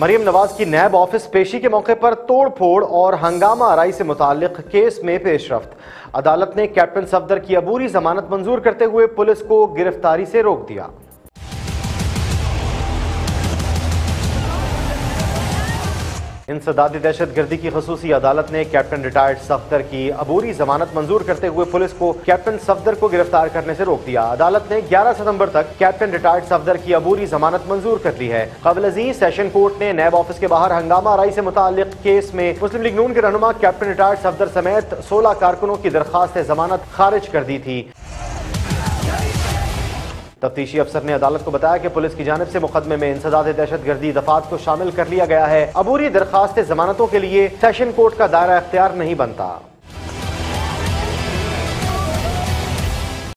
मरीम नवाज की नैब ऑफिस पेशी के मौके पर तोड़ फोड़ और हंगामा आराई से मुतालिक केस में पेशरफ्त। अदालत ने कैप्टन सफदर की अबूरी जमानत मंजूर करते हुए पुलिस को गिरफ्तारी से रोक दिया। इंसदादी दहशतगर्दी की खसूसी अदालत ने कैप्टन रिटायर्ड सफदर की अबूरी जमानत मंजूर करते हुए पुलिस को कैप्टन सफदर को गिरफ्तार करने से रोक दिया। अदालत ने 11 सितंबर तक कैप्टन रिटायर्ड सफदर की अबूरी जमानत मंजूर कर ली है। कबल अज़ीज़ सेशन कोर्ट ने नैब ऑफिस के बाहर हंगामा आराई से मुतालिक केस में मुस्लिम लीग नून के रहनुमा कैप्टन रिटायर्ड सफदर समेत 16 कारकुनों की दरख्वास्त जमानत खारिज कर दी थी। तफ्तीशी अफसर ने अदालत को बताया कि पुलिस की जानिब से मुकदमे में इंसदाद दहशतगर्दी दफात को शामिल कर लिया गया है। अबूरी दरखास्त जमानतों के लिए सेशन कोर्ट का दायरा इख्तियार नहीं बनता।